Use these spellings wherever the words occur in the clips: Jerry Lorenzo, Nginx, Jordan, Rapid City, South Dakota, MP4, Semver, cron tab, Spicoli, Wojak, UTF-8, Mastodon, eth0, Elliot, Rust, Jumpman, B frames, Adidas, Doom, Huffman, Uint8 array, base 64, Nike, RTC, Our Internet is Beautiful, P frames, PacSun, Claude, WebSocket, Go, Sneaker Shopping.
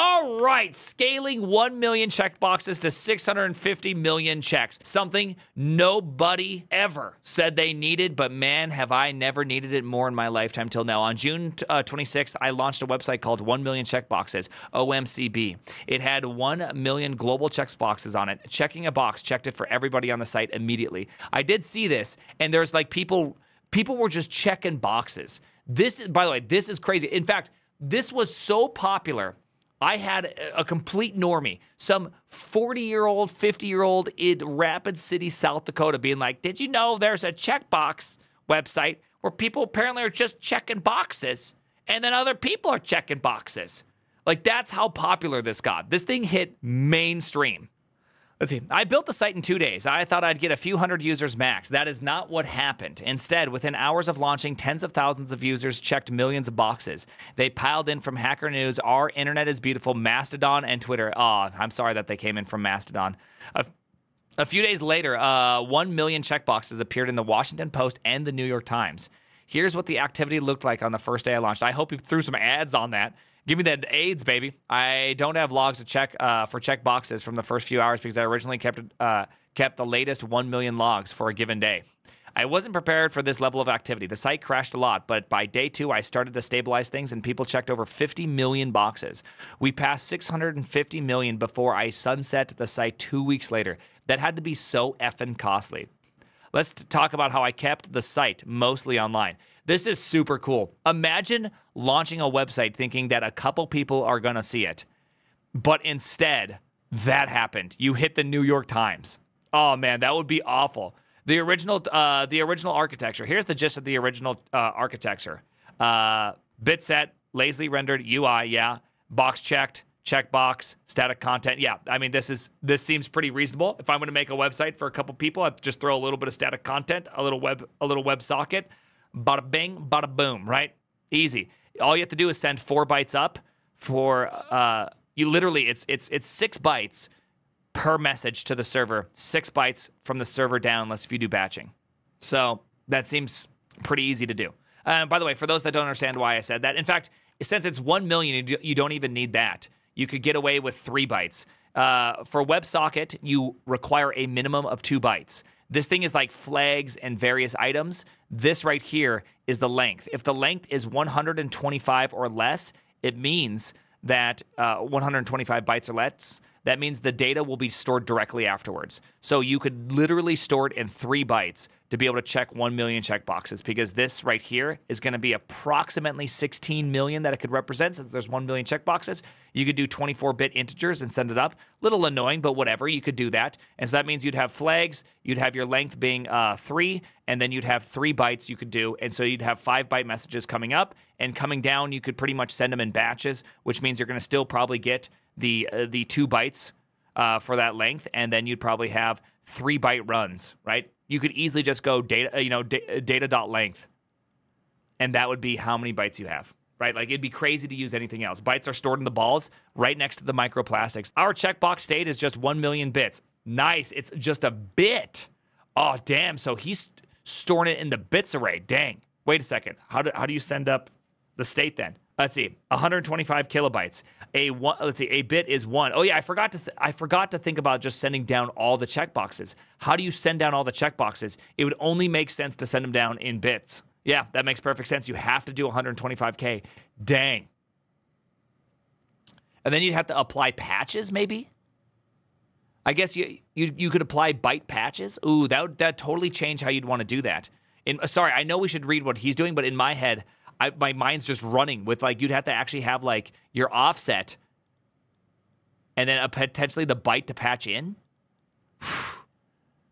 All right, scaling 1 million checkboxes to 650 million checks. Something nobody ever said they needed, but man, have I never needed it more in my lifetime till now. On June 26th, I launched a website called 1 Million Checkboxes, OMCB. It had 1 million global checkboxes on it. Checking a box, checked it for everybody on the site immediately. I did see this, and there's like people were just checking boxes. This is, by the way, this is crazy. In fact, this was so popular, I had a complete normie, some 40-year-old, 50-year-old in Rapid City, South Dakota, being like, did you know there's a checkbox website where people apparently are just checking boxes, and then other people are checking boxes? Like, that's how popular this got. This thing hit mainstream. Let's see. I built the site in 2 days. I thought I'd get a few hundred users max. That is not what happened. Instead, within hours of launching, tens of thousands of users checked millions of boxes. They piled in from Hacker News, Our Internet is Beautiful, Mastodon, and Twitter. Oh, I'm sorry that they came in from Mastodon. A few days later, 1 million checkboxes appeared in the Washington Post and the New York Times. Here's what the activity looked like on the first day I launched. I hope you threw some ads on that. Give me that AIDS, baby. I don't have logs to check for checkboxes from the first few hours because I originally kept the latest 1 million logs for a given day. I wasn't prepared for this level of activity. The site crashed a lot, but by day 2, I started to stabilize things, and people checked over 50 million boxes. We passed 650 million before I sunset the site 2 weeks later. That had to be so effing costly. Let's talk about how I kept the site mostly online. This is super cool. Imagine launching a website thinking that a couple people are going to see it. But instead, that happened. You hit the New York Times. Oh, man, that would be awful. The original architecture. Here's the gist of the original architecture. Bit set, lazily rendered UI, yeah. Box checked, checkbox, static content. Yeah, I mean, this seems pretty reasonable. If I'm going to make a website for a couple people, I'd just throw a little bit of static content, a little WebSocket. Bada bing, bada boom, right? Easy. All you have to do is send 4 bytes up for you. Literally, it's 6 bytes per message to the server, 6 bytes from the server down, unless if you do batching. So that seems pretty easy to do. By the way, for those that don't understand why I said that, in fact, since it's 1 million, you don't even need that. You could get away with 3 bytes. For WebSocket, you require a minimum of 2 bytes. This thing is like flags and various items. This right here is the length. If the length is 125 or less, it means that 125 bytes or less, that means the data will be stored directly afterwards. So you could literally store it in 3 bytes to be able to check 1 million checkboxes, because this right here is going to be approximately 16 million that it could represent, since there's 1 million checkboxes. You could do 24-bit integers and send it up. Little annoying, but whatever, you could do that. And so that means you'd have flags, you'd have your length being 3, and then you'd have 3 bytes you could do, and so you'd have 5-byte messages coming up, and coming down you could pretty much send them in batches, which means you're going to still probably get the 2 bytes for that length, and then you'd probably have 3-byte runs, right? You could easily just go data, you know, data.length, and that would be how many bytes you have, right? Like, it'd be crazy to use anything else. Bytes are stored in the balls right next to the microplastics. Our checkbox state is just 1 million bits. Nice, it's just a bit. Oh, damn, so he's storing it in the bits array. Dang, wait a second. How do you send up the state then? Let's see, 125 kilobytes. Let's see, a bit is 1. Oh yeah, I forgot to think about just sending down all the checkboxes. How do you send down all the checkboxes? It would only make sense to send them down in bits. Yeah, that makes perfect sense. You have to do 125K. Dang. And then you'd have to apply patches, maybe? I guess you could apply byte patches. Ooh, that totally change how you'd want to do that. Sorry, I know we should read what he's doing, but in my head, my mind's just running with, like, you'd have to actually have, like, your offset and then potentially the byte to patch in.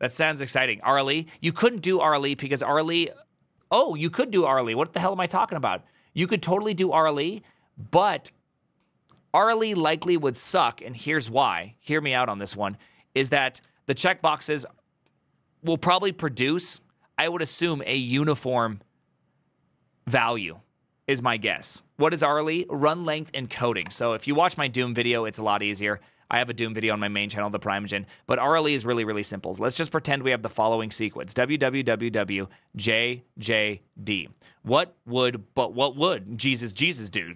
That sounds exciting. RLE. You couldn't do RLE because RLE... Oh, you could do RLE. What the hell am I talking about? You could totally do RLE, but RLE likely would suck, and here's why. Hear me out on this one, is that the checkboxes will probably produce, I would assume, a uniform value is my guess. What is RLE? Run length encoding. So if you watch my Doom video, it's a lot easier. I have a Doom video on my main channel, The Prime Engine, but RLE is really, really simple. Let's just pretend we have the following sequence: www, jjd. What would Jesus do,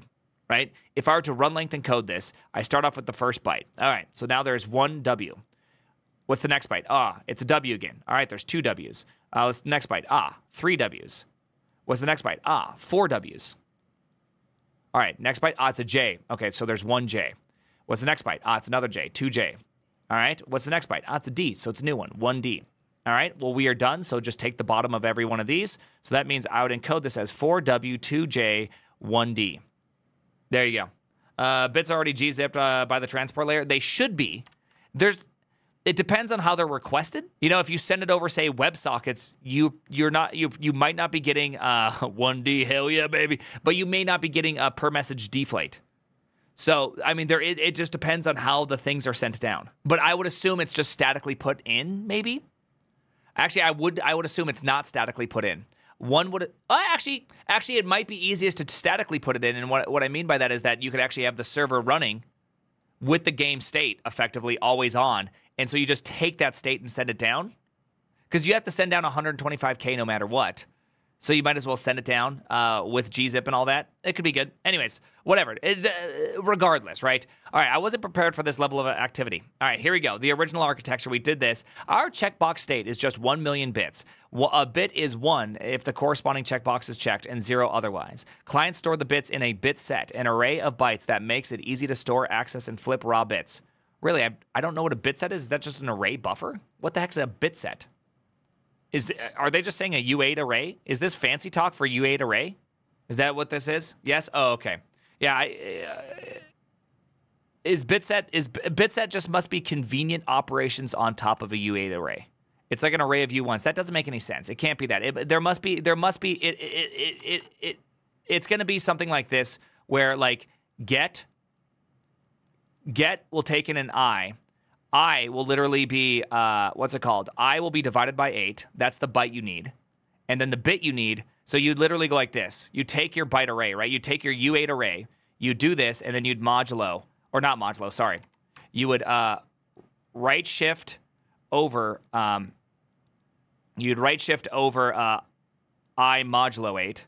right? If I were to run length and code this, I start off with the first byte. All right, so now there's one W. What's the next byte? Ah, it's a W again. All right, there's two Ws. What's the next byte? Ah, three Ws. What's the next byte? Ah, four Ws. All right, next byte, ah, it's a J. Okay, so there's one J. What's the next byte? Ah, it's another J, two J. All right, what's the next byte? Ah, it's a D, so it's a new one, one D. All right, well, we are done, so just take the bottom of every one of these. So that means I would encode this as 4W2J1D. There you go. Bits are already gzipped by the transport layer. They should be. It depends on how they're requested. You know, if you send it over, say, WebSockets, you might not be getting 1D, hell yeah, baby, but you may not be getting a per message deflate. So, I mean, it just depends on how the things are sent down. But I would assume it's just statically put in, maybe. Actually, I would assume it's not statically put in. One would actually it might be easiest to statically put it in, and what I mean by that is that you could actually have the server running with the game state effectively always on, and so you just take that state and send it down, because you have to send down 125K no matter what. So you might as well send it down with gzip and all that. It could be good. Anyways, whatever. Regardless, right? All right, I wasn't prepared for this level of activity. All right, here we go. The original architecture, we did this. Our checkbox state is just 1 million bits. A bit is 1 if the corresponding checkbox is checked and 0 otherwise. Clients store the bits in a bit set, an array of bytes that makes it easy to store, access, and flip raw bits. Really, I don't know what a bit set is. Is that just an array buffer? What the heck is a bit set? Are they just saying a U8 array? Is this fancy talk for U8 array? Is that what this is? Yes? Oh, okay. Yeah. Bitset just must be convenient operations on top of a U8 array. It's like an array of U1s. That doesn't make any sense. It can't be that. It's going to be something like this where like get will take in an I will literally be, what's it called? I will be divided by 8. That's the byte you need. And then the bit you need. So you literally go like this. You take your byte array, right? You take your U8 array. You do this, and then you'd modulo, or not modulo, sorry. You would right-shift over, I modulo 8.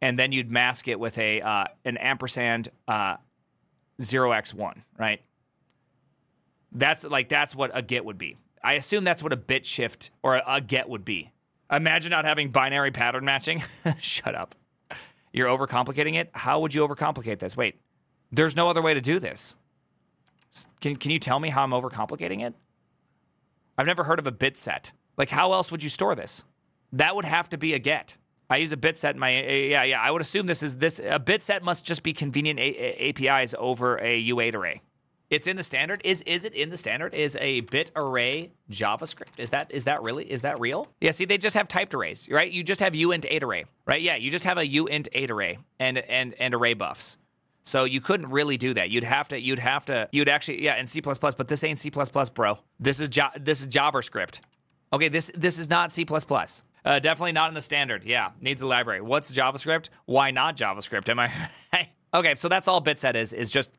And then you'd mask it with a an ampersand 0x1, right? That's what a get would be. I assume that's what a bit shift or a get would be. Imagine not having binary pattern matching. Shut up. You're overcomplicating it. How would you overcomplicate this? Wait, there's no other way to do this. Can you tell me how I'm overcomplicating it? I've never heard of a bit set. Like, how else would you store this? That would have to be a get. I use a bit set in my, yeah. I would assume this. A bit set must just be convenient APIs over a U8 array. It's in the standard. Is it in the standard? Is a bit array JavaScript? Is that real? Yeah, see, they just have typed arrays, right? You just have Uint8 array, right? Yeah, you just have a Uint8 array and array buffs. So you couldn't really do that. You'd actually yeah, in C++, but this ain't C++, bro. This is JavaScript. Okay, this is not C++. Definitely not in the standard. Yeah, needs a library. What's JavaScript? Why not JavaScript? Am I Okay, so that's all bitset is just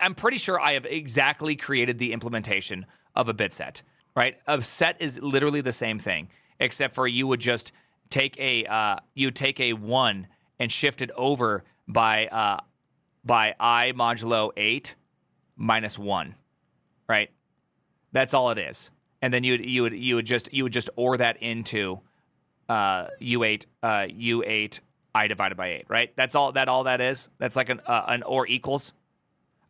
I'm pretty sure I have exactly created the implementation of a bit set, right? A set is literally the same thing, except for you would just take a you take a 1 and shift it over by I modulo 8 minus 1, right? That's all it is, and then you would just OR that into U8 I divided by 8, right? That's all that is. That's like an OR equals.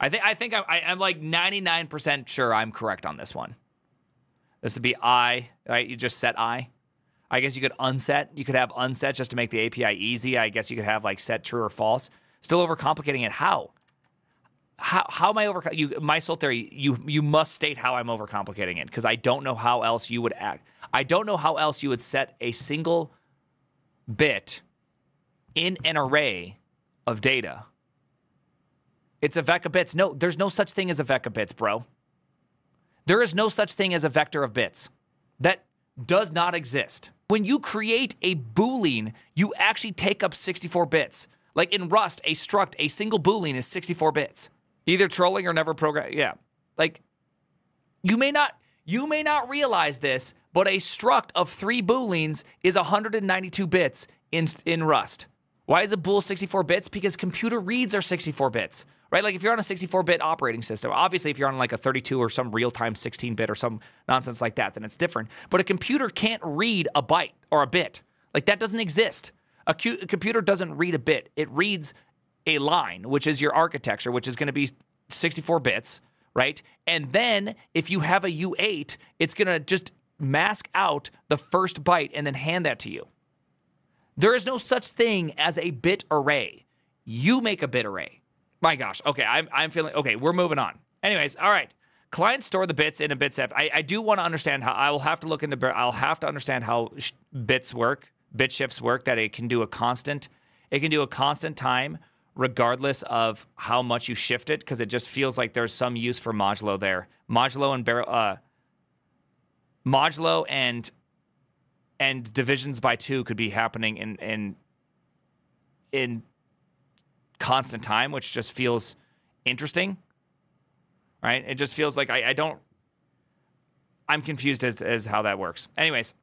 I think I'm like 99% sure I'm correct on this one. This would be I, right? You just set I. I guess you could unset. You could have unset just to make the API easy. I guess you could have like set true or false. Still overcomplicating it. How am I my soul theory, you must state how I'm overcomplicating it, because I don't know how else you would act. I don't know how else you would set a single bit in an array of data. It's a vec of bits. No, there's no such thing as a vec of bits, bro. There is no such thing as a vector of bits. That does not exist. When you create a boolean, you actually take up 64 bits. Like in Rust, a struct, a single boolean is 64 bits. Either trolling or never program. Yeah. Like, you may not realize this, but a struct of 3 booleans is 192 bits in Rust. Why is a bool 64 bits? Because computer reads are 64 bits, right? Like if you're on a 64-bit operating system, obviously if you're on like a 32 or some real-time 16-bit or some nonsense like that, then it's different. But a computer can't read a byte or a bit. Like that doesn't exist. A computer doesn't read a bit. It reads a line, which is your architecture, which is going to be 64 bits, right? And then if you have a U8, it's going to just mask out the first byte and then hand that to you. There is no such thing as a bit array. You make a bit array. My gosh. Okay, I'm feeling... Okay, we're moving on. Anyways, all right. Clients store the bits in a bitsep. I do want to understand how... I will have to look into... I'll have to understand how bits work, bit shifts work, that it can do a constant... It can do a constant time regardless of how much you shift it, because it just feels like there's some use for modulo there. Modulo and... modulo and divisions by 2 could be happening in constant time, which just feels interesting, right? It just feels like I'm confused as how that works. Anyways,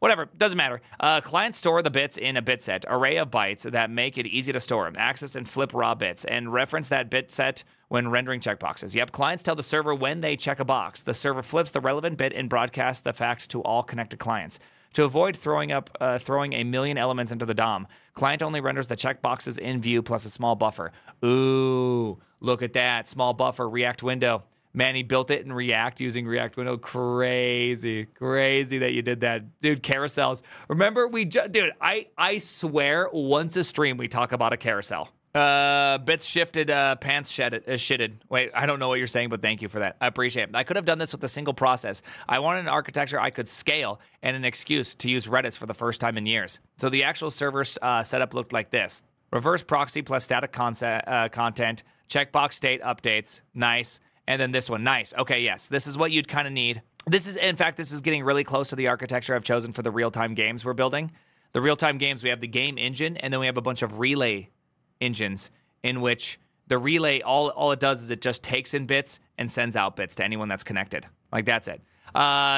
whatever, doesn't matter. Clients store the bits in a bit set, array of bytes that make it easy to store them, access and flip raw bits, and reference that bit set when rendering checkboxes. Yep, clients tell the server when they check a box. The server flips the relevant bit and broadcasts the fact to all connected clients. To avoid throwing a million elements into the DOM, client only renders the checkboxes in view plus a small buffer. Ooh, look at that. Small buffer, React window. Man, he built it in React using React window. Crazy, crazy that you did that. Dude, carousels. Remember, dude, I swear once a stream we talk about a carousel. Bits shifted, pants shedded, shitted. Wait, I don't know what you're saying, but thank you for that. I appreciate it. I could have done this with a single process. I wanted an architecture I could scale and an excuse to use Redis for the first time in years. So the actual server setup looked like this. Reverse proxy plus static content, checkbox state updates, nice. And then this one, nice. Okay, yes, this is what you'd kind of need. This is, in fact, this is getting really close to the architecture I've chosen for the real-time games we're building. The real-time games, we have the game engine, and then we have a bunch of relay engines in which the relay, all it does is it just takes in bits and sends out bits to anyone that's connected. Like, that's it.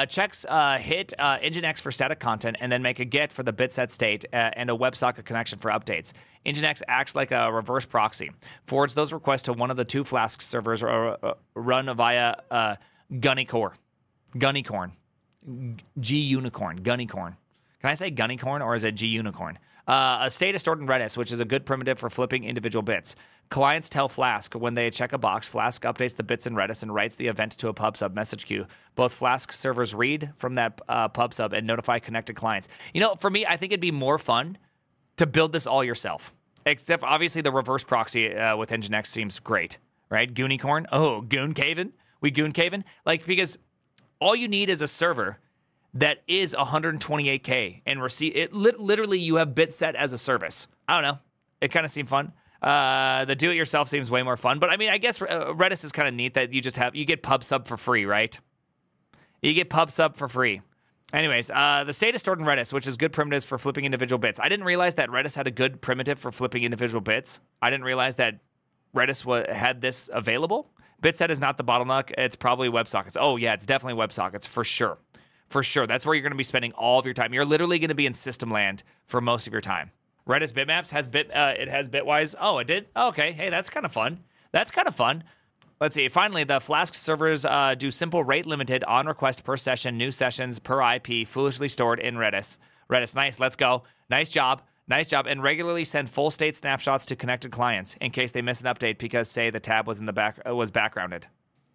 Checks hit Nginx for static content and then make a get for the bit set state and a WebSocket connection for updates. Nginx acts like a reverse proxy, forwards those requests to one of the 2 Flask servers run via Gunicorn. Gunicorn. Gunicorn. Can I say Gunicorn or is it Gunicorn? A state is stored in Redis, which is a good primitive for flipping individual bits. Clients tell Flask when they check a box. Flask updates the bits in Redis and writes the event to a pub/sub message queue. Both Flask servers read from that pub/sub and notify connected clients. You know, for me, I think it'd be more fun to build this all yourself. Except, obviously, the reverse proxy with Nginx seems great, right? Gunicorn? Oh, Gooncaven? We Gooncaven? Like, because all you need is a server that is 128K and receive it. Literally, you have bit set as a service. I don't know. It kind of seemed fun. The do it yourself seems way more fun. But I mean, I guess Redis is kind of neat that you just have, you get pub sub for free, right? You get pub sub for free. Anyways, the state is stored in Redis, which is good primitives for flipping individual bits. I didn't realize that Redis had a good primitive for flipping individual bits. I didn't realize that Redis had this available. Bitset is not the bottleneck. It's probably WebSockets. Oh yeah, it's definitely WebSockets for sure. For sure, that's where you're going to be spending all of your time. You're literally going to be in system land for most of your time. Redis bitmaps has Bitwise. Oh, it did. Oh, okay, hey, that's kind of fun. That's kind of fun. Let's see. Finally, the Flask servers do simple rate limited on request per session, new sessions per IP, foolishly stored in Redis. Redis, nice. Let's go. Nice job. Nice job. And regularly send full state snapshots to connected clients in case they miss an update because say the tab was in the was backgrounded.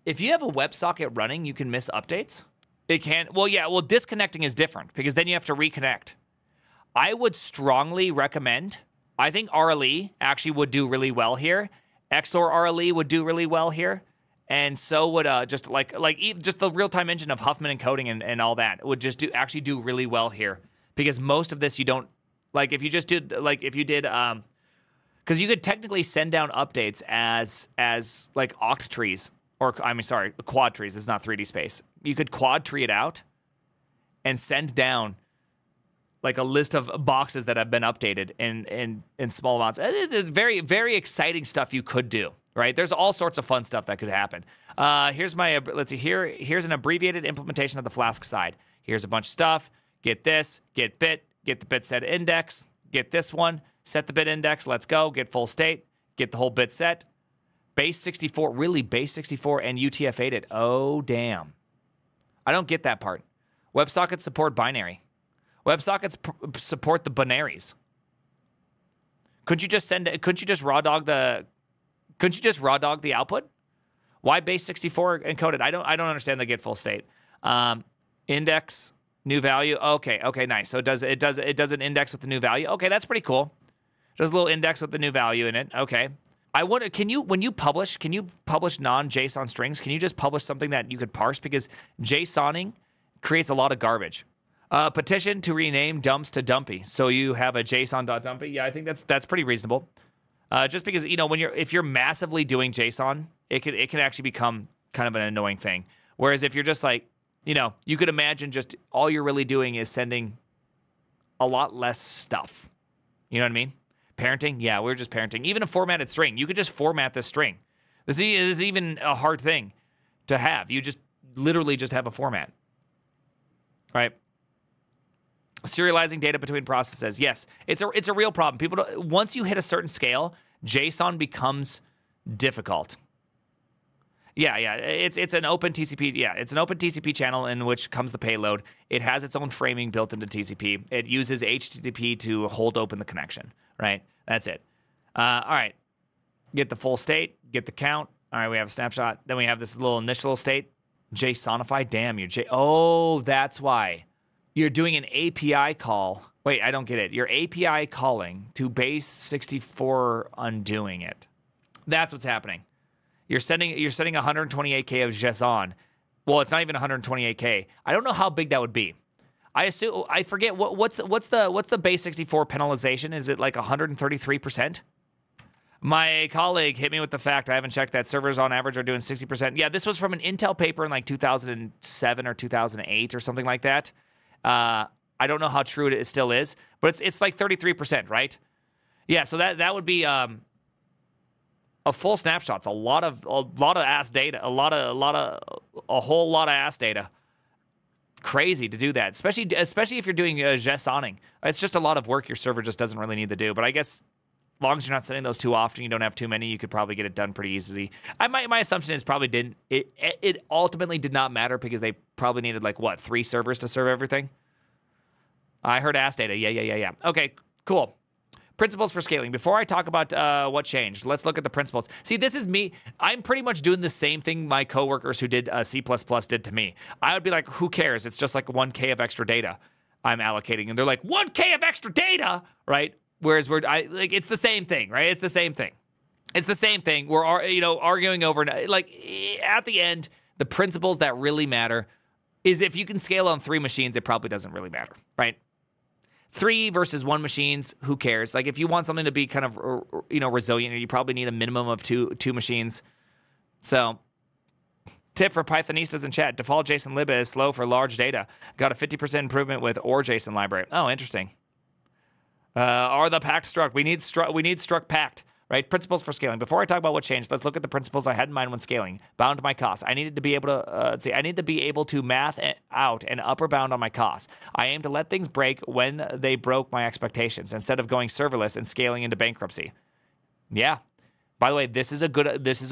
If you have a WebSocket running, you can miss updates. It can, well, yeah, well, disconnecting is different because then you have to reconnect. I would strongly recommend, I think RLE actually would do really well here. XOR RLE would do really well here. And so would just like the real-time engine of Huffman encoding and all that would just actually do really well here because most of this you don't, like if you just did, like if you did, because you could technically send down updates as like oct trees. Or, I mean, sorry, quad trees. It's not 3D space. You could quad tree it out and send down like a list of boxes that have been updated in small amounts. It's very, very exciting stuff you could do, right? There's all sorts of fun stuff that could happen. Here's my, let's see, here's an abbreviated implementation of the Flask side. Here's a bunch of stuff. Get this, get bit, get the bit set index, get this one. set the bit index, let's go, get full state, get the whole bit set. Base 64, really base 64 and UTF-8 it. Oh, damn. I don't get that part. WebSockets support binary. WebSockets support the binaries. Couldn't you just raw dog the output? Why base 64 encoded? I don't understand the get full state. Index new value. Okay, okay, nice. So it does an index with the new value. Okay, that's pretty cool. It does a little index with the new value in it. Okay. I wonder, can you publish non-JSON strings? Can you just publish something that you could parse? Because JSONing creates a lot of garbage. Petition to rename dumps to dumpy. So you have a JSON.dumpy. Yeah, I think that's pretty reasonable. Just because, you know, if you're massively doing JSON, it can actually become kind of an annoying thing. Whereas if you're just like, you know, you could imagine just all you're really doing is sending a lot less stuff. You know what I mean? Parenting? Yeah, we're just parenting. Even a formatted string. You could just format this string. This is even a hard thing to have. You just literally just have a format. Right? Serializing data between processes. Yes, it's a real problem. People don't, once you hit a certain scale, JSON becomes difficult. Yeah, yeah. It's an open TCP. Yeah, it's an open TCP channel in which comes the payload. It has its own framing built into TCP. It uses HTTP to hold open the connection. Right? That's it. All right. Get the full state. Get the count. All right. We have a snapshot. Then we have this little initial state. JSONify. Damn, you're Oh, that's why. You're doing an API call. Wait, I don't get it. You're API calling to base 64 undoing it. That's what's happening. You're sending 128K of JSON. Well, it's not even 128K. I don't know how big that would be. I forget what's the base 64 penalization? Is it like 133%? My colleague hit me with the fact I haven't checked that servers on average are doing 60%. Yeah, this was from an Intel paper in like 2007 or 2008 or something like that. I don't know how true it still is, but it's like 33%, right? Yeah, so that would be a full snapshot's a lot of ass data, a whole lot of ass data. Crazy to do that, especially if you're doing JSONing. It's just a lot of work your server just doesn't really need to do. But I guess as long as you're not sending those too often, you don't have too many, you could probably get it done pretty easily. My assumption is probably didn't. It ultimately did not matter because they probably needed like what, 3 servers to serve everything. I heard ass data. Yeah. Okay, cool. Principles for scaling. Before I talk about what changed, let's look at the principles. See, this is me. I'm pretty much doing the same thing my coworkers who did C++ did to me. I would be like, who cares? It's just like 1K of extra data I'm allocating. And they're like, 1K of extra data, right? Whereas it's the same thing, right? It's the same thing. It's the same thing. We're, you know, arguing over, like, at the end, the principles that really matter is if you can scale on 3 machines, it probably doesn't really matter, right? 3 versus 1 machines, who cares? Like, if you want something to be kind of, you know, resilient, you probably need a minimum of two machines. So, tip for Pythonistas in chat, default JSON lib is slow for large data. Got a 50% improvement with or JSON library. Oh, interesting. Or the pact struct. We need struct pact, right? Principles for scaling. Before I talk about what changed, let's look at the principles I had in mind when scaling. Bound my costs. I needed to be able to, I need to be able to math out an upper bound on my costs. I aim to let things break when they broke my expectations instead of going serverless and scaling into bankruptcy. Yeah. By the way, this is a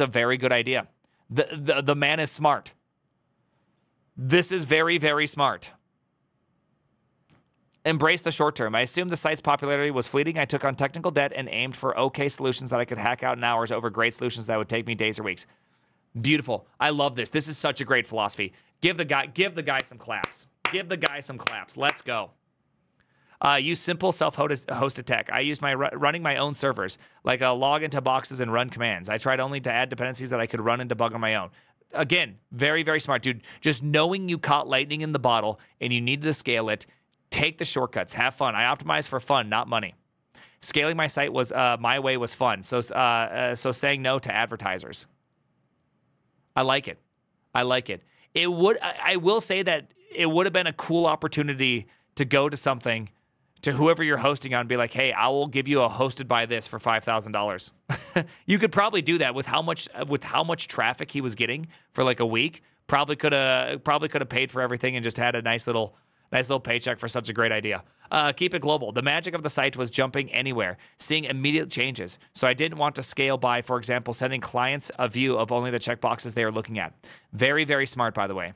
very good idea. The man is smart. This is very, very smart. Embrace the short term. I assumed the site's popularity was fleeting. I took on technical debt and aimed for okay solutions that I could hack out in hours over great solutions that would take me days or weeks. Beautiful. I love this. This is such a great philosophy. Give the guy some claps. Give the guy some claps. Let's go. Use simple self-hosted tech. I used running my own servers, like a log into boxes and run commands. I tried only to add dependencies that I could run and debug on my own. Again, very, very smart, dude. Just knowing you caught lightning in the bottle and you needed to scale it. Take the shortcuts. Have fun. I optimized for fun, not money. Scaling my site was my way was fun. So saying no to advertisers. I like it. I like it. It would. I will say that it would have been a cool opportunity to go to something, to whoever you're hosting on, and be like, hey, I will give you a hosted by this for $5,000. You could probably do that with how much traffic he was getting for like a week. Probably could have paid for everything and just had a nice little paycheck for such a great idea. Keep it global. The magic of the site was jumping anywhere, seeing immediate changes. So I didn't want to scale by, for example, sending clients a view of only the checkboxes they are looking at. Very, very smart, by the way.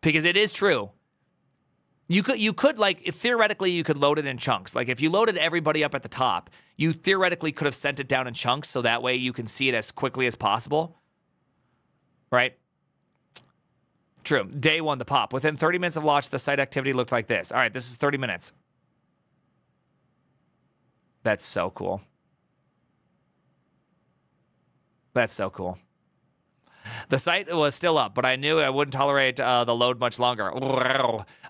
Because it is true. You could like, theoretically, you could load it in chunks. Like, if you loaded everybody up at the top, you theoretically could have sent it down in chunks, so that way you can see it as quickly as possible, right? True. Day one, the pop. Within 30 minutes of launch, the site activity looked like this. All right, this is 30 minutes. That's so cool. That's so cool. The site was still up, but I knew I wouldn't tolerate the load much longer.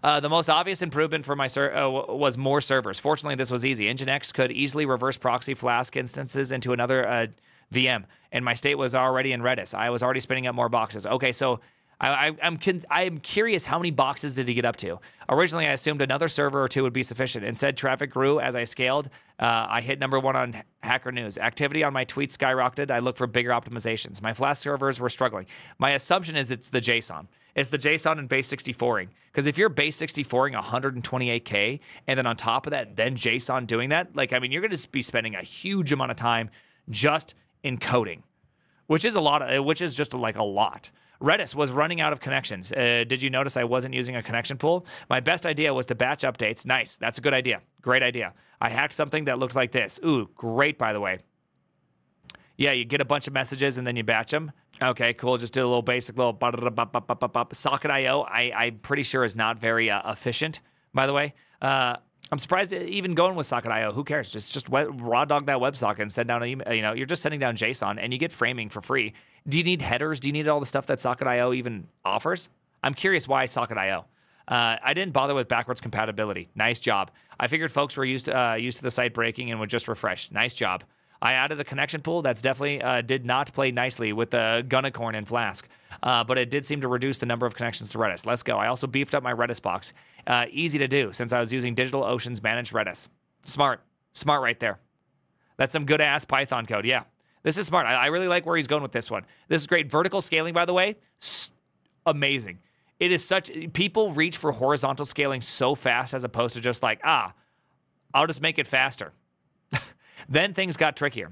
The most obvious improvement for my was more servers. Fortunately, this was easy. Nginx could easily reverse proxy Flask instances into another VM, and my state was already in Redis. I was already spinning up more boxes. Okay, so I am curious, how many boxes did he get up to? Originally, I assumed another server or two would be sufficient. Instead, traffic grew as I scaled. I hit #1 on Hacker News. Activity on my tweets skyrocketed. I looked for bigger optimizations. My Flask servers were struggling. My assumption is it's the JSON. It's the JSON and base 64ing. Because if you're base 64ing 128K, and then on top of that, then JSON doing that, like, I mean, you're going to be spending a huge amount of time just encoding, which is a lot, which is just like a lot. Redis was running out of connections. Did you notice I wasn't using a connection pool? My best idea was to batch updates. Nice. That's a good idea. Great idea. I hacked something that looked like this. Ooh, great, by the way. Yeah, you get a bunch of messages and then you batch them. Okay, cool. Just did a little basic little... Socket.IO, I'm pretty sure is not very efficient, by the way. I'm surprised even going with Socket.IO. Who cares? Just raw dog that WebSocket and send down an email. You know, you're just sending down JSON and you get framing for free. Do you need headers? Do you need all the stuff that Socket.IO even offers? I'm curious why Socket.IO. I didn't bother with backwards compatibility. Nice job. I figured folks were used to the site breaking and would just refresh. Nice job. I added a connection pool that's definitely did not play nicely with the Gunicorn and Flask, but it did seem to reduce the number of connections to Redis. Let's go. I also beefed up my Redis box. Easy to do since I was using DigitalOcean's managed Redis. Smart. Smart right there. That's some good-ass Python code. Yeah. This is smart. I really like where he's going with this one. This is great. Vertical scaling, by the way, amazing. It is such, people reach for horizontal scaling so fast as opposed to just like, I'll just make it faster. Then things got trickier.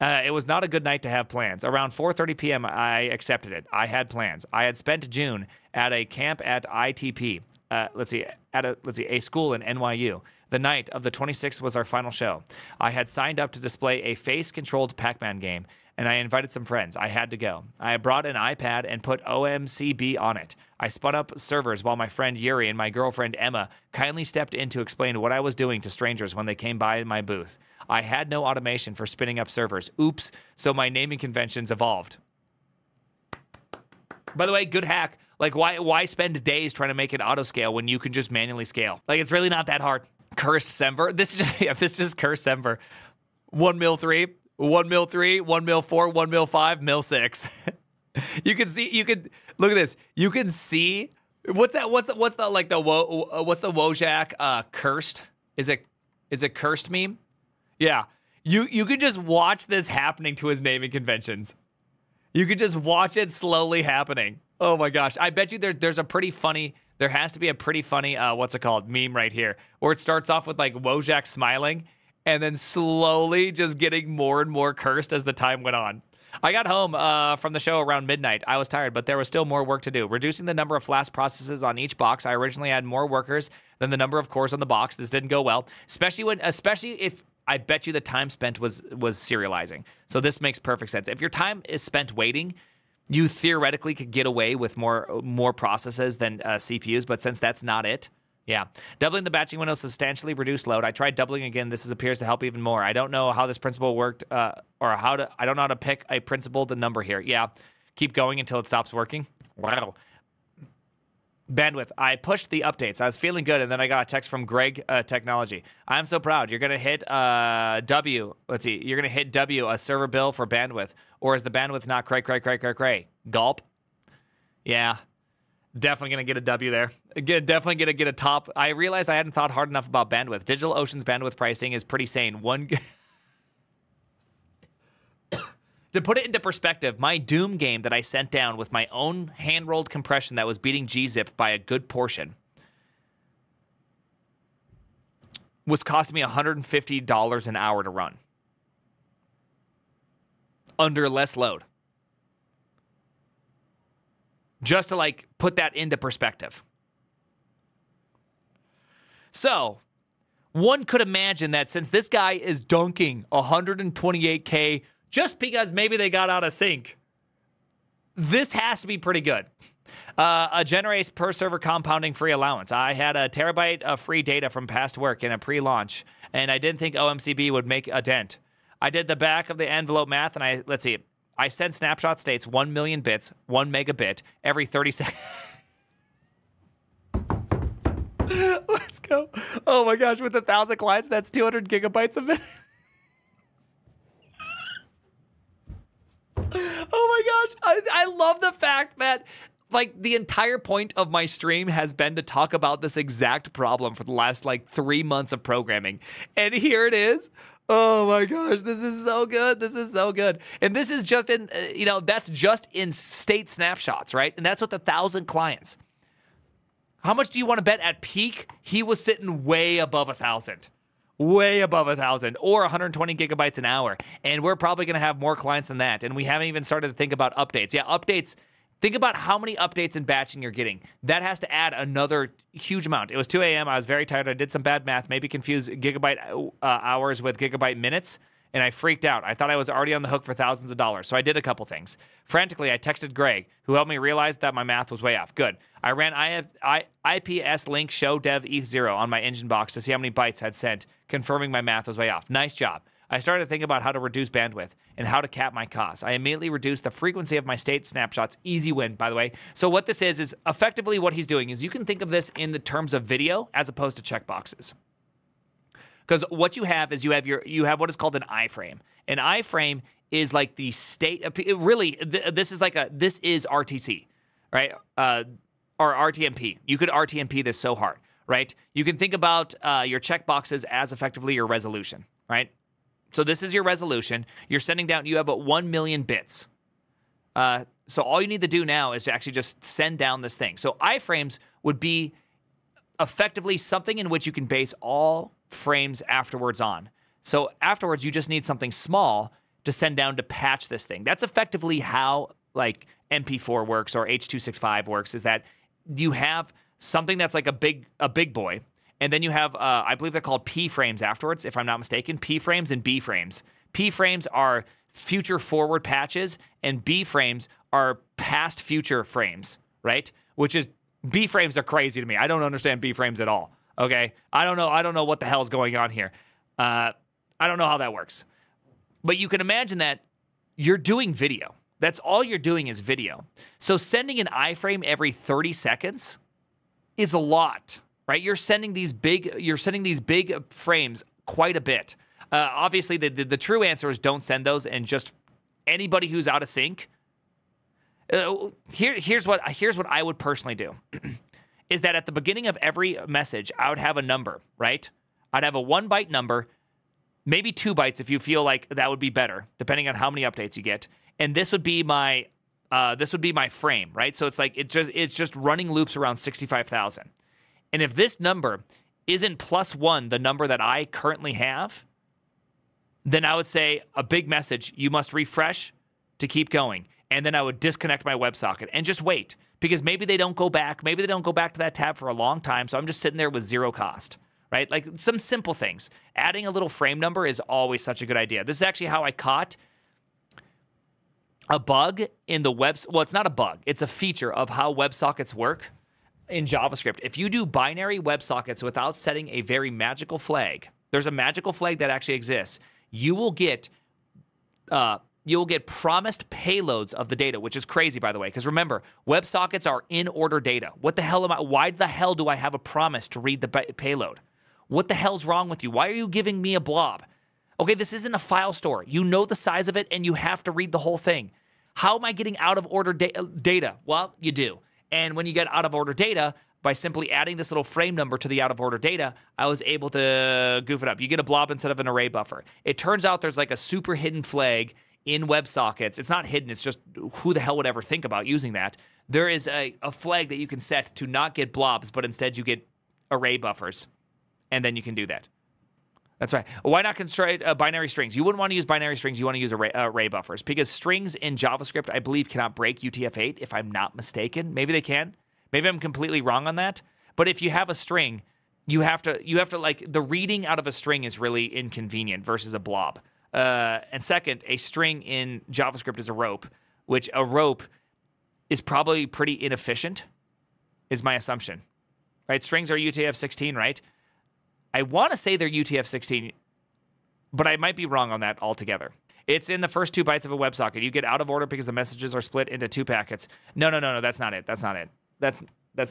It was not a good night to have plans. Around 4:30 p.m., I accepted it. I had plans. I had spent June at a camp at ITP. A school in NYU. The night of the 26th was our final show. I had signed up to display a face-controlled Pac-Man game, and I invited some friends. I had to go. I brought an iPad and put OMCB on it. I spun up servers while my friend Yuri and my girlfriend Emma kindly stepped in to explain what I was doing to strangers when they came by my booth. I had no automation for spinning up servers. Oops, so my naming conventions evolved. By the way, good hack. Like, why spend days trying to make it auto-scale when you can just manually scale? Like, it's really not that hard. Cursed Semver. This is just, yeah, this is cursed Semver. 1 mil 3, 1 mil 4, 1 mil 5, mil 6. You can see, look at this. You can see, what's the Wojak cursed? Is it cursed meme? Yeah. You can just watch this happening to his naming conventions. You can just watch it slowly happening. Oh my gosh. I bet you there's a pretty funny, there has to be a pretty funny, what's it called, meme right here, where it starts off with like Wojak smiling and then slowly just getting more and more cursed as the time went on. I got home from the show around midnight. I was tired, but there was still more work to do. Reducing the number of Flask processes on each box. I originally had more workers than the number of cores on the box. This didn't go well, especially if I bet you the time spent was serializing. So this makes perfect sense. If your time is spent waiting, you theoretically could get away with more processes than CPUs, but since that's not it, yeah. Doubling the batching window substantially reduced load. I tried doubling again. This appears to help even more. I don't know how this principle worked, I don't know how to pick a principled number here. Yeah, keep going until it stops working. Wow. Bandwidth. I pushed the updates. I was feeling good, and then I got a text from Greg Technology. I'm so proud. You're gonna hit W. Let's see. You're gonna hit W, a server bill for bandwidth, or is the bandwidth not cray? Gulp. Yeah, definitely gonna get a W there. Definitely gonna get a top. I realized I hadn't thought hard enough about bandwidth. DigitalOcean's bandwidth pricing is pretty sane. To put it into perspective, my Doom game that I sent down with my own hand-rolled compression that was beating Gzip by a good portion was costing me $150 an hour to run under less load. Just to like put that into perspective. So one could imagine that since this guy is dunking 128K just because maybe they got out of sync, this has to be pretty good. A generates per server compounding free allowance. I had a terabyte of free data from past work in a pre-launch, and I didn't think OMCB would make a dent. I did the back of the envelope math, and let's see. I send snapshot states 1 million bits, 1 megabit, every 30 seconds. Let's go. Oh my gosh, with 1,000 clients, that's 200 gigabytes of it. Oh my gosh. I love the fact that like the entire point of my stream has been to talk about this exact problem for the last like 3 months of programming. And here it is. Oh my gosh, this is so good. This is so good. And this is just in, you know, that's just in state snapshots, right? And that's with 1,000 clients. How much do you want to bet at peak? He was sitting way above 1,000, way above 1,000 or 120 gigabytes an hour. And we're probably going to have more clients than that. And we haven't even started to think about updates. Yeah, updates. Think about how many updates and batching you're getting. That has to add another huge amount. It was 2 a.m. I was very tired. I did some bad math, maybe confused gigabyte hours with gigabyte minutes, and I freaked out. I thought I was already on the hook for thousands of dollars, so I did a couple things. Frantically, I texted Greg, who helped me realize that my math was way off. Good. I ran IPS link show dev eth0 on my engine box to see how many bytes had sent, confirming my math was way off. Nice job. I started to think about how to reduce bandwidth and how to cap my costs. I immediately reduced the frequency of my state snapshots. Easy win, by the way. So what this is effectively what he's doing is you can think of this in the terms of video as opposed to checkboxes. Because what you have is you have what is called an iframe. An iframe is like the state, really, this is like a, this is RTC, right? Or RTMP. You could RTMP this so hard, right? You can think about your checkboxes as effectively your resolution, right? So this is your resolution. You're sending down, you have about 1 million bits. So all you need to do now is to actually just send down this thing. So iframes would be effectively something in which you can base all frames afterwards on. So afterwards, you just need something small to send down to patch this thing. That's effectively how like MP4 works or H.265 works, is that you have something that's like a big boy. And then you have, I believe they're called P frames afterwards, if I'm not mistaken, P frames and B frames. P frames are future forward patches, and B frames are past future frames, right? Which is, B frames are crazy to me. I don't understand B frames at all, okay? I don't know what the hell is going on here. I don't know how that works. But you can imagine that you're doing video. That's all you're doing is video. So sending an iframe every 30 seconds is a lot. Right, you're sending these big frames quite a bit. Obviously, the true answer is don't send those, and just anybody who's out of sync. Here's what I would personally do, is that at the beginning of every message, I would have a number, right? I'd have a 1 byte number, maybe 2 bytes if you feel like that would be better, depending on how many updates you get. And this would be my frame, right? So it's like it's just running loops around 65,000. And if this number isn't +1, the number that I currently have, then I would say a big message, you must refresh to keep going. And then I would disconnect my WebSocket and just wait, because maybe they don't go back. Maybe they don't go back to that tab for a long time. So I'm just sitting there with zero cost, right? Like some simple things. Adding a little frame number is always such a good idea. This is actually how I caught a bug in the web. Well, it's not a bug. It's a feature of how WebSockets work. In JavaScript, if you do binary WebSockets without setting a very magical flag, there's a magical flag that actually exists. You will get promised payloads of the data, which is crazy, by the way. Because remember, WebSockets are in order data. What the hell am I? Why the hell do I have a promise to read the payload? What the hell's wrong with you? Why are you giving me a blob? Okay, this isn't a file store. You know the size of it, and you have to read the whole thing. How am I getting out of order data? Well, you do. And when you get out-of-order data, by simply adding this little frame number to the out-of-order data, I was able to goof it up. You get a blob instead of an array buffer. It turns out there's like a super hidden flag in WebSockets. It's not hidden. It's just who the hell would ever think about using that. There is a flag that you can set to not get blobs, but instead you get array buffers. And then you can do that. That's right. Why not constrain binary strings? You wouldn't want to use binary strings. You want to use array buffers, because strings in JavaScript, I believe, cannot break UTF-8, if I'm not mistaken. Maybe they can. Maybe I'm completely wrong on that. But if you have a string, you have to like, the reading out of a string is really inconvenient versus a blob. And second, a string in JavaScript is a rope, which a rope is probably pretty inefficient, is my assumption. Right? Strings are UTF-16, right? I want to say they're UTF-16, but I might be wrong on that altogether. It's in the first 2 bytes of a WebSocket. You get out of order because the messages are split into 2 packets. No, that's not it. That's not it. That's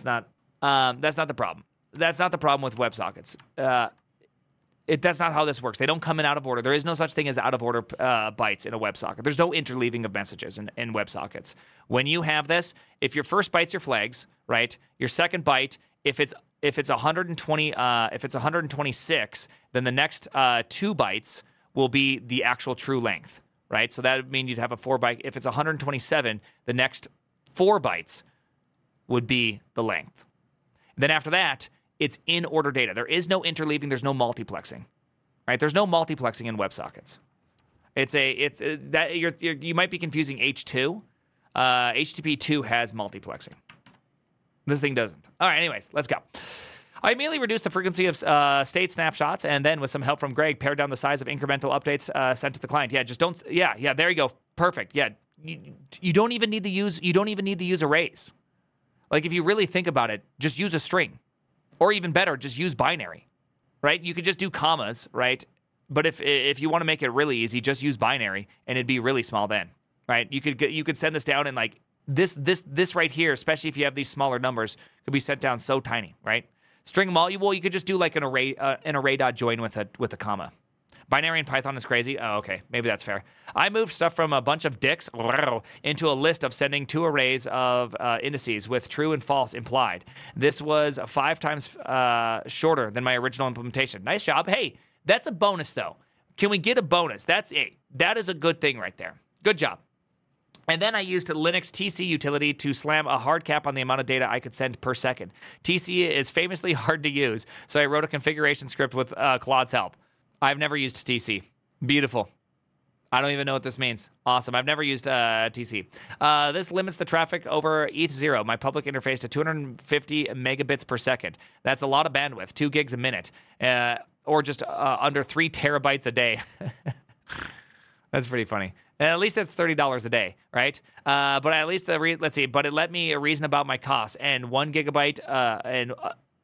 not the problem. That's not the problem with WebSockets. That's not how this works. They don't come in out of order. There is no such thing as out of order bytes in a WebSocket. There's no interleaving of messages in WebSockets. When you have this, if your first byte's your flags, right? Your second byte, if it's 120, if it's 126, then the next 2 bytes will be the actual true length, right? So that would mean you'd have a 4 byte. If it's 127, the next 4 bytes would be the length. Then after that, it's in order data. There is no interleaving. There's no multiplexing, right? There's no multiplexing in WebSockets. You might be confusing H2. HTTP 2 has multiplexing. This thing doesn't. All right, anyways, let's go. I immediately reduced the frequency of state snapshots, and then with some help from Greg, pared down the size of incremental updates sent to the client. Yeah, just don't. Yeah. There you go. Perfect. Yeah, you don't even need to use. You don't even need to use arrays. Like, if you really think about it, just use a string, or even better, just use binary, right? You could just do commas, right? But if you want to make it really easy, just use binary, and it'd be really small then, right? You could send this down in like. This right here, especially if you have these smaller numbers, could be set down so tiny, right? String them all. Well, you could just do like an array dot join with a comma. Binary in Python is crazy. Oh, okay, maybe that's fair. I moved stuff from a bunch of dicks into a list of sending 2 arrays of indices with true and false implied. This was 5 times shorter than my original implementation. Nice job. Hey, that's a bonus though. Can we get a bonus? That's it. That is a good thing right there. Good job. And then I used Linux TC utility to slam a hard cap on the amount of data I could send per second. TC is famously hard to use, so I wrote a configuration script with Claude's help. I've never used TC. Beautiful. I don't even know what this means. Awesome. I've never used TC. This limits the traffic over eth0, my public interface, to 250 megabits per second. That's a lot of bandwidth, 2 gigs a minute, or just under 3 terabytes a day. That's pretty funny. And at least that's $30 a day, right? But at least but it let me reason about my costs. And 1 gigabyte and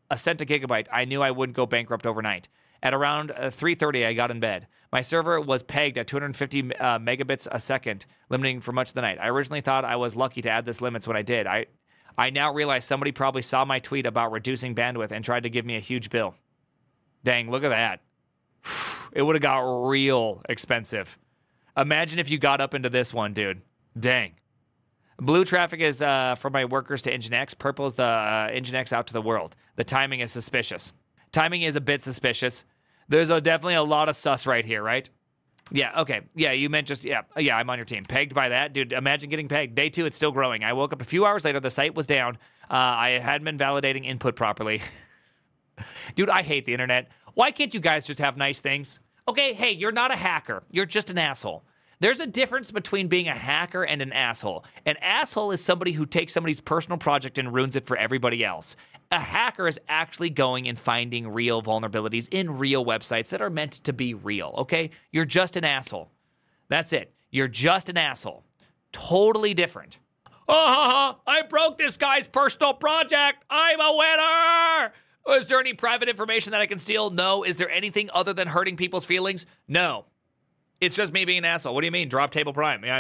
a cent a gigabyte, I knew I wouldn't go bankrupt overnight. At around 3:30, I got in bed. My server was pegged at 250 megabits a second, limiting for much of the night. I originally thought I was lucky to add this limits when I did. I now realize somebody probably saw my tweet about reducing bandwidth and tried to give me a huge bill. Dang, look at that. It would have got real expensive. Imagine if you got up into this one, dude. Dang. Blue traffic is from my workers to Nginx. Purple is the Nginx out to the world. The timing is suspicious. Timing is a bit suspicious. There's definitely a lot of sus right here, right? Yeah, okay. Yeah, you meant just, yeah, I'm on your team. Pegged by that. Dude, imagine getting pegged. Day 2, it's still growing. I woke up a few hours later. The site was down. I hadn't been validating input properly. Dude, I hate the internet. Why can't you guys just have nice things? Okay, hey, you're not a hacker. You're just an asshole. There's a difference between being a hacker and an asshole. An asshole is somebody who takes somebody's personal project and ruins it for everybody else. A hacker is actually going and finding real vulnerabilities in real websites that are meant to be real, okay? You're just an asshole. That's it. You're just an asshole. Totally different. Oh, I broke this guy's personal project. I'm a winner. Is there any private information that I can steal? No. Is there anything other than hurting people's feelings? No. It's just me being an asshole. What do you mean? Drop table prime. Yeah,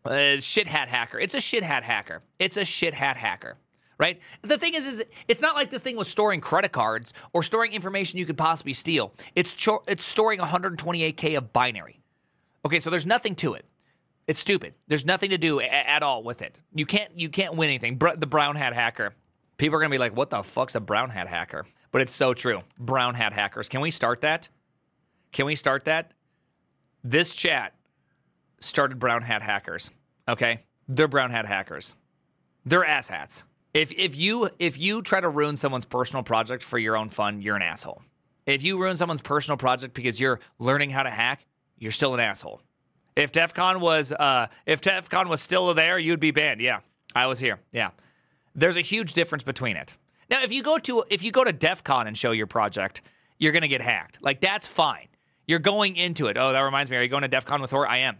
I know. Shit hat hacker. It's a shit hat hacker. It's a shit hat hacker, right? The thing is it's not like this thing was storing credit cards or storing information you could possibly steal. It's storing 128K of binary. Okay, so there's nothing to it. It's stupid. There's nothing to do at all with it. You can't win anything. The brown hat hacker. People are going to be like, what the fuck's a brown hat hacker? But it's so true. Brown hat hackers. Can we start that? Can we start that? This chat started brown hat hackers, okay? They're brown hat hackers. They're asshats. If you try to ruin someone's personal project for your own fun, you're an asshole. If you ruin someone's personal project because you're learning how to hack, you're still an asshole. If DEF CON was still there, you'd be banned. Yeah, I was here. Yeah, there's a huge difference between it. Now, if you go to DEF CON and show your project, you're gonna get hacked. Like, that's fine. You're going into it. Oh, that reminds me. Are you going to DEF CON with horror? I am.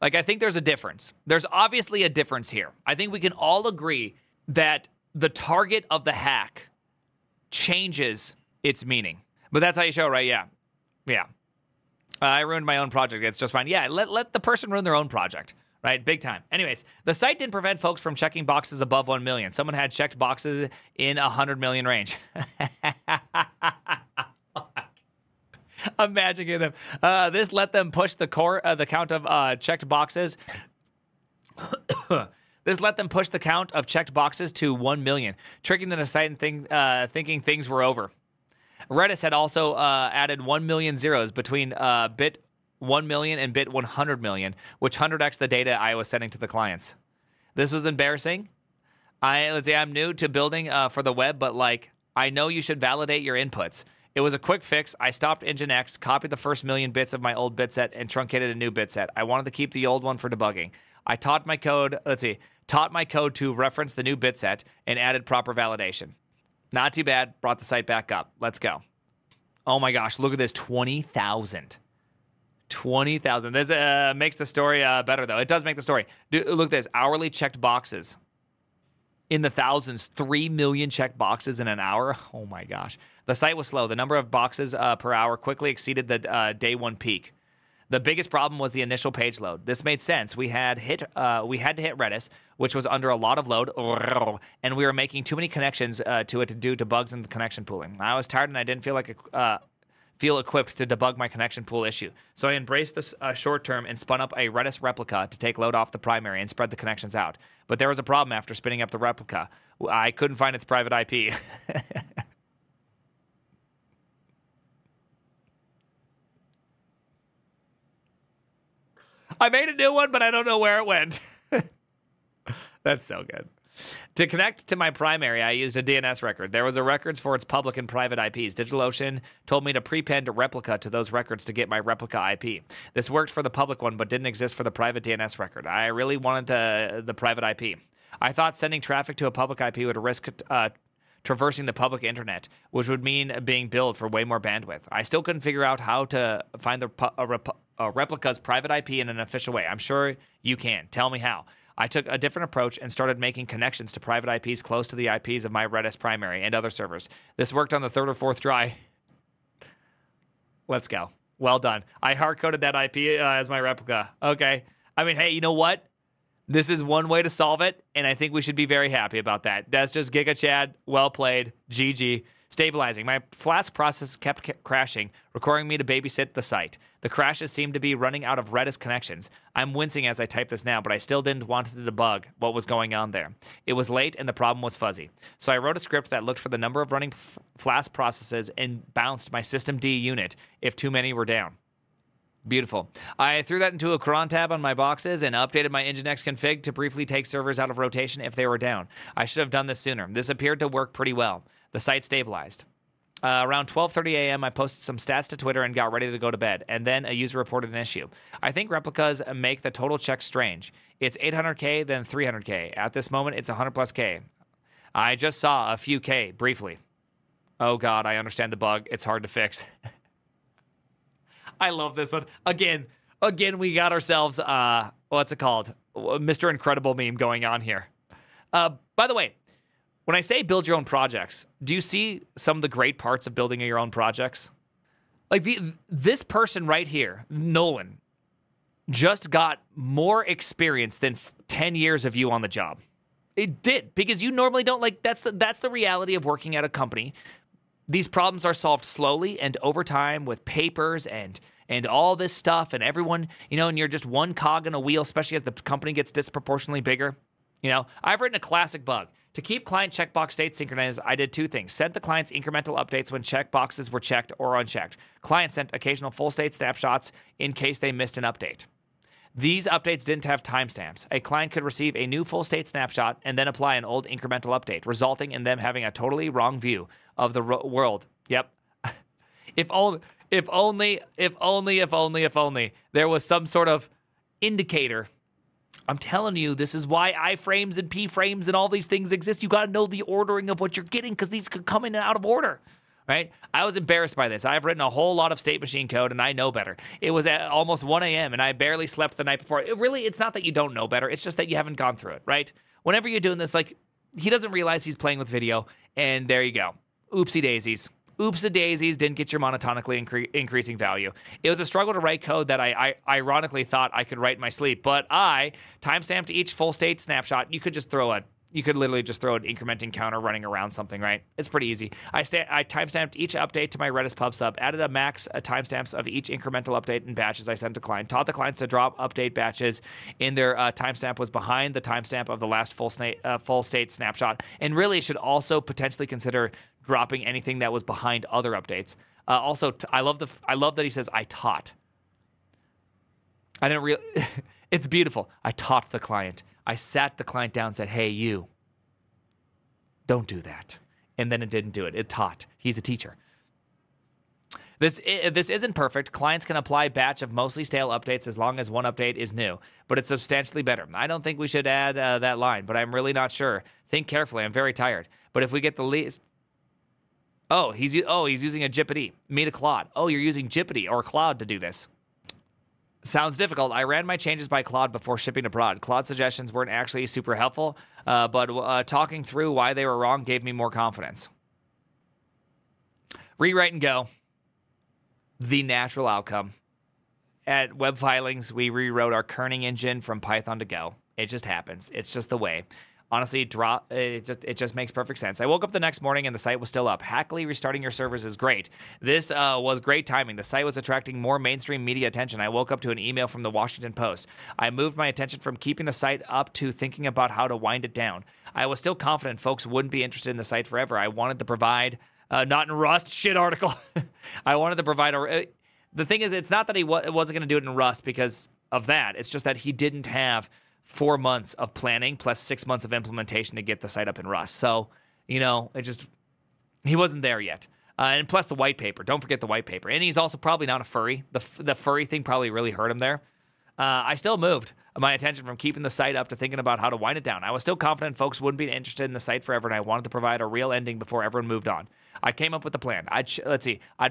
Like, I think there's a difference. There's obviously a difference here. I think we can all agree that the target of the hack changes its meaning. But that's how you show, right? Yeah. Yeah. I ruined my own project. It's just fine. Yeah, let the person ruin their own project, right? Big time. Anyways, the site didn't prevent folks from checking boxes above 1 million. Someone had checked boxes in 100 million range. Imagine getting them. This let them push the count of checked boxes to 1 million, tricking them to site and thinking things were over. Redis had also added 1 million zeros between bit 1 million and bit 100 million, which 100x the data I was sending to the clients. This was embarrassing. Let's say I'm new to building for the web, but like, I know you should validate your inputs. It was a quick fix. I stopped Nginx, copied the first million bits of my old bit set, and truncated a new bit set. I wanted to keep the old one for debugging. I taught my code to reference the new bit set and added proper validation. Not too bad. Brought the site back up. Let's go. Oh my gosh, look at this. 20,000. 20,000. This makes the story better, though. It does make the story. Dude, look at this. Hourly checked boxes in the thousands. 3 million checked boxes in an hour. Oh my gosh. The site was slow. The number of boxes per hour quickly exceeded the day one peak. The biggest problem was the initial page load. This made sense. We had to hit Redis, which was under a lot of load, and we were making too many connections to it due to bugs in the connection pooling. I was tired and I didn't feel equipped to debug my connection pool issue. So I embraced this short term and spun up a Redis replica to take load off the primary and spread the connections out. But there was a problem after spinning up the replica. I couldn't find its private IP. I made a new one, but I don't know where it went. That's so good. To connect to my primary, I used a DNS record. There was a records for its public and private IPs. DigitalOcean told me to prepend a replica to those records to get my replica IP. This worked for the public one, but didn't exist for the private DNS record. I really wanted the private IP. I thought sending traffic to a public IP would risk traversing the public internet, which would mean being billed for way more bandwidth. I still couldn't figure out how to find a replica's private IP in an official way. I'm sure you can. Tell me how. I took a different approach and started making connections to private IPs close to the IPs of my Redis primary and other servers. This worked on the third or fourth try. Let's go. Well done. I hard-coded that IP as my replica. Okay. I mean, hey, you know what? This is one way to solve it, and I think we should be very happy about that. That's just GigaChad. Well played. GG. Stabilizing. My Flask process kept crashing, requiring me to babysit the site. The crashes seemed to be running out of Redis connections. I'm wincing as I type this now, but I still didn't want to debug what was going on there. It was late and the problem was fuzzy. So I wrote a script that looked for the number of running Flask processes and bounced my systemd unit if too many were down. Beautiful. I threw that into a cron tab on my boxes and updated my Nginx config to briefly take servers out of rotation if they were down. I should have done this sooner. This appeared to work pretty well. The site stabilized. Around 12:30 a.m., I posted some stats to Twitter and got ready to go to bed, and then a user reported an issue. I think replicas make the total checks strange. It's 800K, then 300K. At this moment, it's 100+ K. I just saw a few K briefly. Oh, God, I understand the bug. It's hard to fix. I love this one. Again, we got ourselves, what's it called? Mr. Incredible meme going on here. By the way, when I say build your own projects, do you see some of the great parts of building your own projects? Like this person right here, Nolan, just got more experience than 10 years of you on the job. It did, because you normally don't, like, that's the reality of working at a company. These problems are solved slowly and over time with papers and all this stuff and everyone, you know, and you're just one cog in a wheel, especially as the company gets disproportionately bigger. You know, I've written a classic bug. To keep client checkbox state synchronized, I did two things. Sent the clients incremental updates when checkboxes were checked or unchecked. Client sent occasional full state snapshots in case they missed an update. These updates didn't have timestamps. A client could receive a new full state snapshot and then apply an old incremental update, resulting in them having a totally wrong view of the world. Yep. If only there was some sort of indicator. I'm telling you, this is why iframes and P frames and all these things exist. You got to know the ordering of what you're getting because these could come in and out of order, right? I was embarrassed by this. I've written a whole lot of state machine code and I know better. It was at almost 1 a.m. and I barely slept the night before. It really, it's not that you don't know better. It's just that you haven't gone through it, right? Whenever you're doing this, like, he doesn't realize he's playing with video and there you go. Oopsie daisies. Oopsie daisies didn't get your monotonically increasing value. It was a struggle to write code that I ironically thought I could write in my sleep, but I timestamped each full state snapshot. You could literally just throw an incrementing counter running around something, right? It's pretty easy. I timestamped each update to my Redis pub sub, added a max timestamps of each incremental update in batches I sent to client, taught the clients to drop update batches in their timestamp was behind the timestamp of the last full state snapshot, and really should also potentially consider dropping anything that was behind other updates. I love that he says, I taught. I didn't really, it's beautiful. I taught the client. I sat the client down and said, hey, you, don't do that. And then it didn't do it. It taught. He's a teacher. This isn't perfect. Clients can apply batch of mostly stale updates as long as one update is new, but it's substantially better. I don't think we should add that line, but I'm really not sure. Think carefully. I'm very tired. But if we get the least... Oh, he's using a Gipity. Meet a Claude. Oh, you're using Gipity or Cloud to do this. Sounds difficult. I ran my changes by Claude before shipping abroad. Claude suggestions weren't actually super helpful, but talking through why they were wrong gave me more confidence. Rewrite and go. The natural outcome. At Web Filings, we rewrote our kerning engine from Python to Go. It just happens. It's just the way. Honestly, it just makes perfect sense. I woke up the next morning and the site was still up. Hackily restarting your servers is great. This was great timing. The site was attracting more mainstream media attention. I woke up to an email from the Washington Post. I moved my attention from keeping the site up to thinking about how to wind it down. I was still confident folks wouldn't be interested in the site forever. I wanted to provide, not in Rust, shit article. I wanted to provide, the thing is, it's not that he wasn't going to do it in Rust because of that. It's just that he didn't have 4 months of planning plus 6 months of implementation to get the site up in Rust. So, you know, it just, he wasn't there yet. And plus the white paper. Don't forget the white paper. And he's also probably not a furry. The furry thing probably really hurt him there. I still moved my attention from keeping the site up to thinking about how to wind it down. I was still confident folks wouldn't be interested in the site forever, and I wanted to provide a real ending before everyone moved on. I came up with a plan. I'd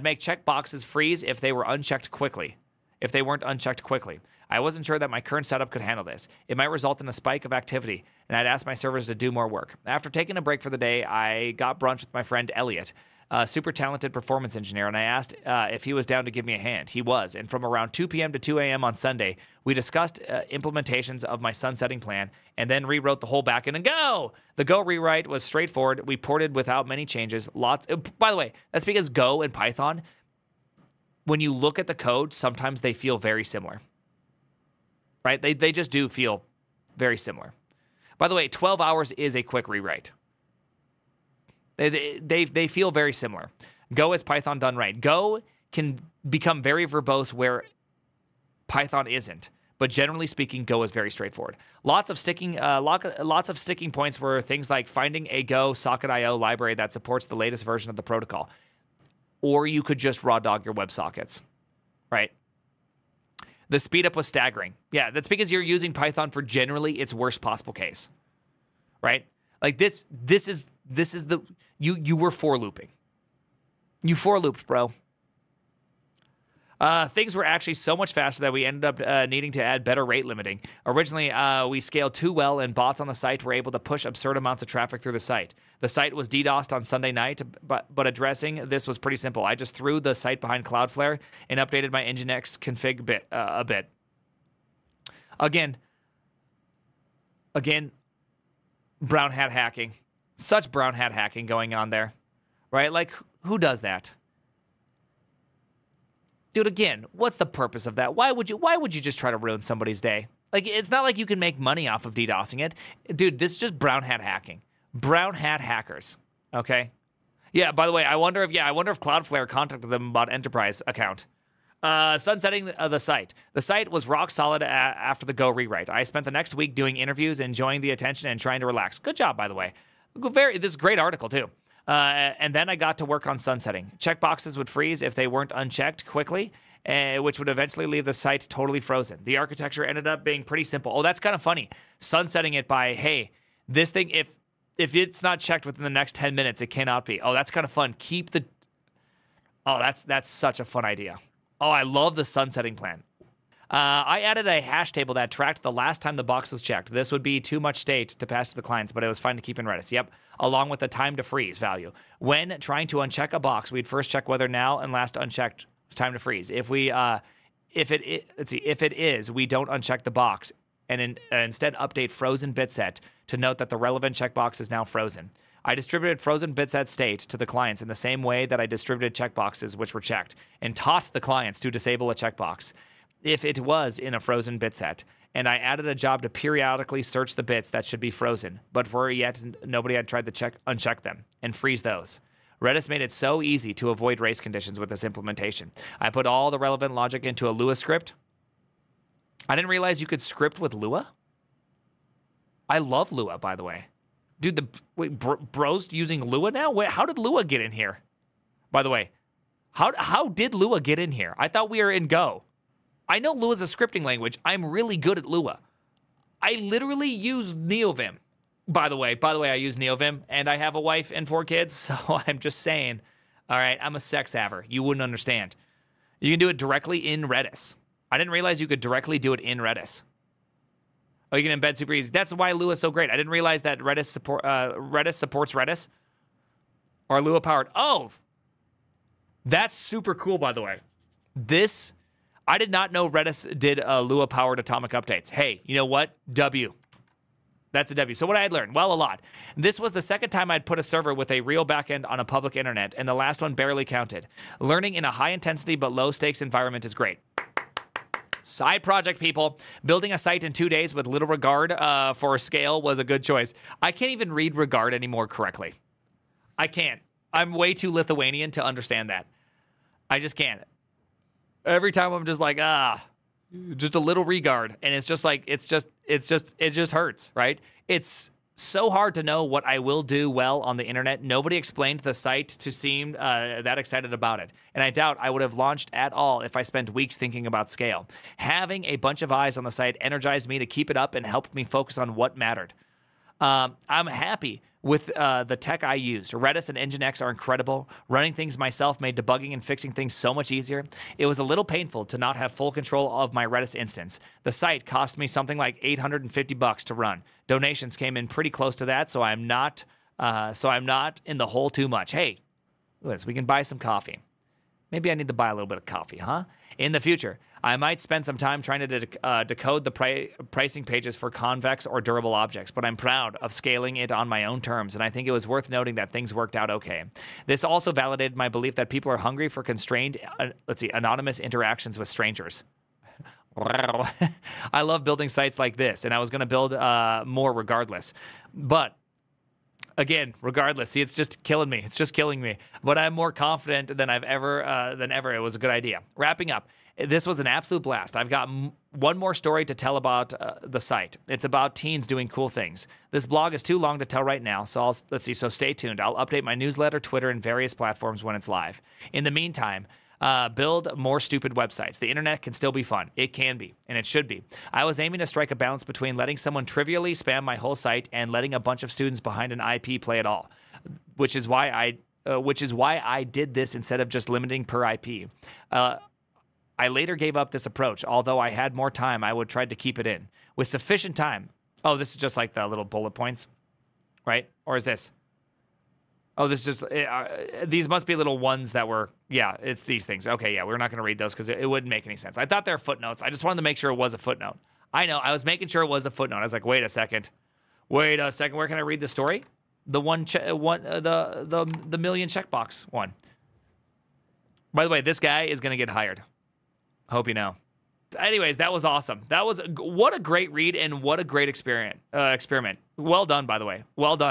make checkboxes freeze if they were unchecked quickly. If they weren't unchecked quickly. I wasn't sure that my current setup could handle this. It might result in a spike of activity, and I'd ask my servers to do more work. After taking a break for the day, I got brunch with my friend Elliot, a super talented performance engineer, and I asked if he was down to give me a hand. He was, and from around 2 p.m. to 2 a.m. on Sunday, we discussed implementations of my sunsetting plan and then rewrote the whole backend in Go! The Go rewrite was straightforward. We ported without many changes. By the way, that's because Go and Python, when you look at the code, sometimes they feel very similar. Right? They just do feel very similar. By the way, 12 hours is a quick rewrite. They feel very similar. Go is Python done right. Go can become very verbose where Python isn't, but generally speaking, Go is very straightforward. Lots of sticking points were things like finding a Go Socket.IO library that supports the latest version of the protocol, or you could just raw dog your WebSockets, right? The speed up was staggering. Yeah, that's because you're using Python for generally its worst possible case, right? Like this is the, you were for looping. You for looped, bro. Things were actually so much faster that we ended up needing to add better rate limiting. Originally, we scaled too well and bots on the site were able to push absurd amounts of traffic through the site. The site was DDoSed on Sunday night, but addressing this was pretty simple. I just threw the site behind Cloudflare and updated my Nginx config a bit. Again, brown hat hacking. Such brown hat hacking going on there, right? Like, who does that? Dude, again, what's the purpose of that? Why would you just try to ruin somebody's day? Like, it's not like you can make money off of DDoSing it. Dude, this is just brown hat hacking. Brown hat hackers, okay? Yeah, by the way, I wonder if Cloudflare contacted them about enterprise account. Sunsetting the site. The site was rock solid after the Go rewrite. I spent the next week doing interviews, enjoying the attention, and trying to relax. Good job, by the way. This is a great article, too. And then I got to work on sunsetting. Checkboxes would freeze if they weren't unchecked quickly, which would eventually leave the site totally frozen. The architecture ended up being pretty simple. Oh, that's kind of funny. Sunsetting it by, hey, this thing, if it's not checked within the next 10 minutes, it cannot be. Oh, that's kind of fun. Keep the... Oh, that's such a fun idea. Oh, I love the sunsetting plan. I added a hash table that tracked the last time the box was checked. This would be too much state to pass to the clients, but it was fine to keep in Redis. Yep, along with the time to freeze value. When trying to uncheck a box, we'd first check whether now and last unchecked is time to freeze. If we, if it is, we don't uncheck the box and instead update frozen bitset to note that the relevant checkbox is now frozen. I distributed frozen bitset state to the clients in the same way that I distributed checkboxes which were checked, and taught the clients to disable a checkbox if it was in a frozen bit set, and I added a job to periodically search the bits that should be frozen, but were yet nobody had tried to uncheck them, and freeze those. Redis made it so easy to avoid race conditions with this implementation. I put all the relevant logic into a Lua script. I didn't realize you could script with Lua. I love Lua, by the way. Dude, bros using Lua now? Wait, how did Lua get in here? By the way, how did Lua get in here? I thought we were in Go. I know Lua is a scripting language. I'm really good at Lua. I literally use NeoVim. By the way, I use NeoVim, and I have a wife and 4 kids, so I'm just saying. All right, I'm a sex haver. You wouldn't understand. You can do it directly in Redis. I didn't realize you could directly do it in Redis. Oh, you can embed super easy. That's why Lua is so great. I didn't realize that Redis supports Redis. Or Lua powered. Oh, that's super cool, by the way. This... I did not know Redis did Lua-powered atomic updates. Hey, you know what? W. That's a W. So what I had learned? Well, a lot. This was the second time I'd put a server with a real backend on a public internet, and the last one barely counted. Learning in a high-intensity but low-stakes environment is great. Side project, people. Building a site in 2 days with little regard for scale was a good choice. I can't even read regard anymore correctly. I can't. I'm way too Lithuanian to understand that. I just can't. Every time I'm just like, just a little regard. And it's just like, it just hurts, right? It's so hard to know what I will do well on the internet. Nobody explained the site to seem that excited about it. And I doubt I would have launched at all if I spent weeks thinking about scale. Having a bunch of eyes on the site energized me to keep it up and helped me focus on what mattered. I'm happy with the tech I used. Redis and Nginx are incredible. Running things myself made debugging and fixing things so much easier. It was a little painful to not have full control of my Redis instance. The site cost me something like $850 to run. Donations came in pretty close to that, so I'm not in the hole too much. Hey, Liz, we can buy some coffee. Maybe I need to buy a little bit of coffee, huh? In the future, I might spend some time trying to decode the pricing pages for convex or durable objects, but I'm proud of scaling it on my own terms, and I think it was worth noting that things worked out okay. This also validated my belief that people are hungry for constrained, anonymous interactions with strangers. I love building sites like this, and I was going to build more regardless. But... again, regardless, see, it's just killing me. It's just killing me. But I'm more confident than I've ever, It was a good idea. Wrapping up, this was an absolute blast. I've got one more story to tell about the site. It's about teens doing cool things. This blog is too long to tell right now, so let's see. So stay tuned. I'll update my newsletter, Twitter, and various platforms when it's live. In the meantime, build more stupid websites. The internet can still be fun. It can be, and it should be. I was aiming to strike a balance between letting someone trivially spam my whole site and letting a bunch of students behind an IP play it all, which is why I did this instead of just limiting per IP. I later gave up this approach. Although I had more time, I would try to keep it in. With sufficient time. Oh, this is just like the little bullet points, right? Or is this? Oh, this is just, these must be little ones that were, yeah, it's these things. Okay, yeah, we're not going to read those because it wouldn't make any sense. I thought they were footnotes. I just wanted to make sure it was a footnote. I know, I was making sure it was a footnote. I was like, wait a second. Wait a second, where can I read the story? The million checkbox one. By the way, this guy is going to get hired. Hope you know. Anyways, that was awesome. That was, what a great read and what a great experiment. Well done, by the way. Well done.